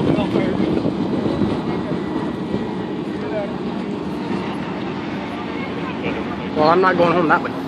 Well, I'm not going home that way.